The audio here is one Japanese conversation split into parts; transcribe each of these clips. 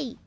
イ。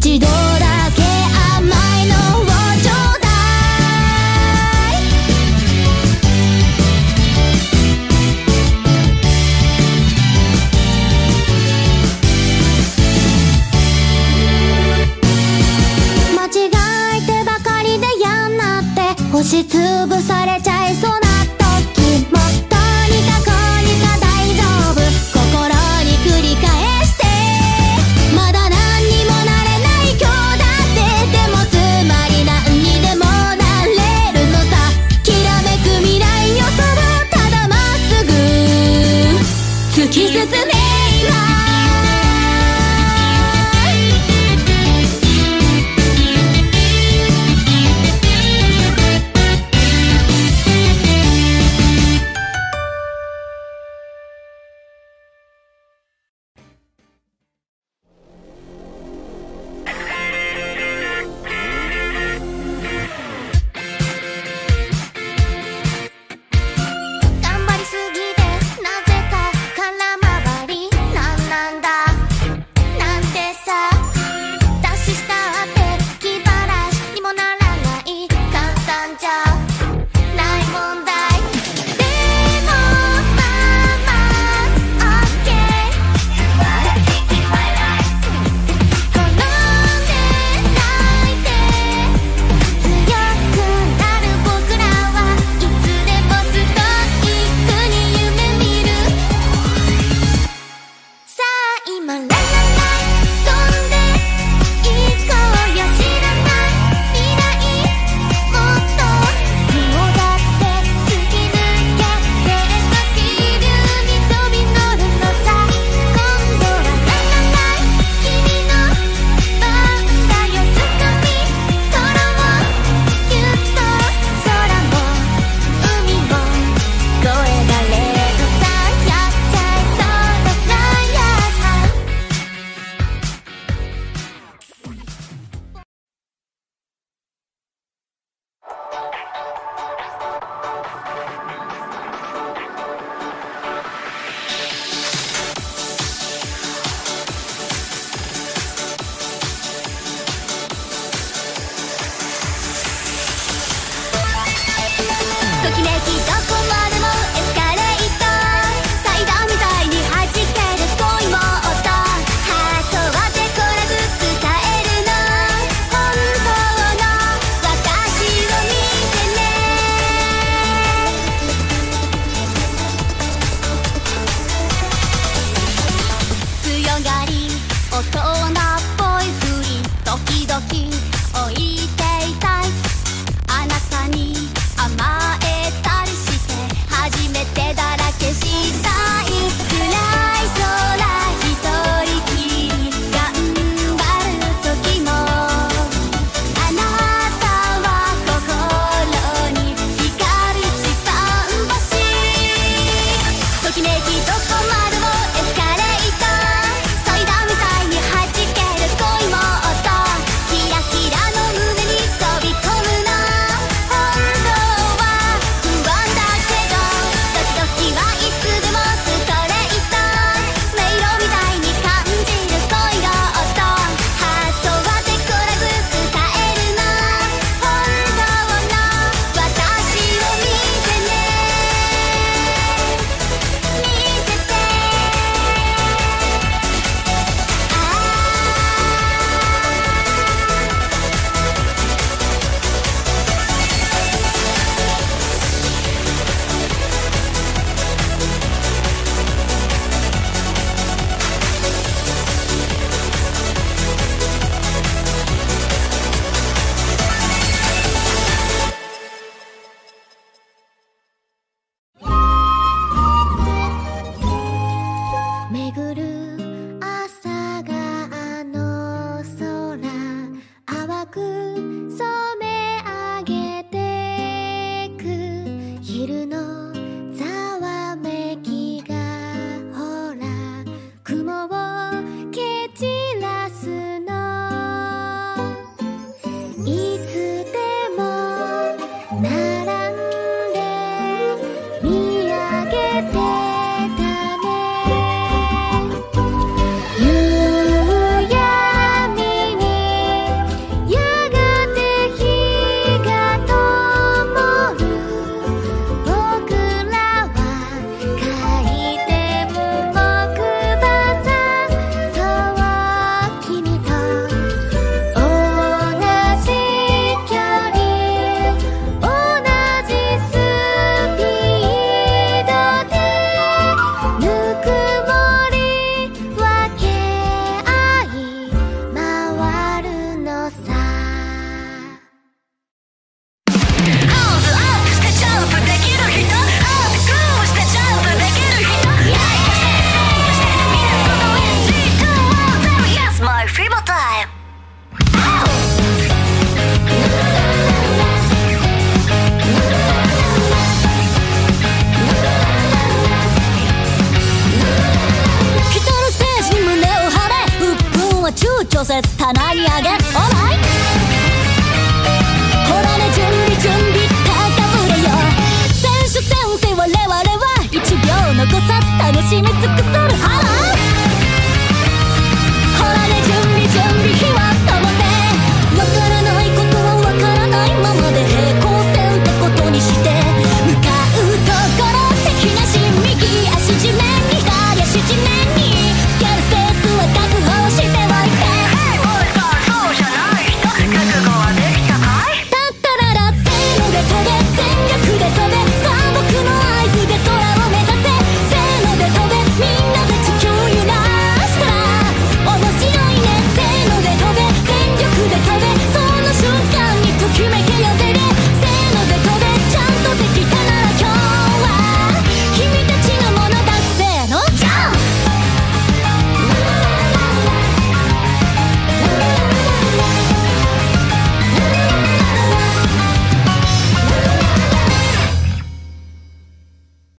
一度だけ甘いのをちょうだい。間違えてばかりで嫌になって押しつぶされちゃいそうな時も、とにかくにか大丈夫、心に繰り返してまだ置いていたい、あなたに甘えたりして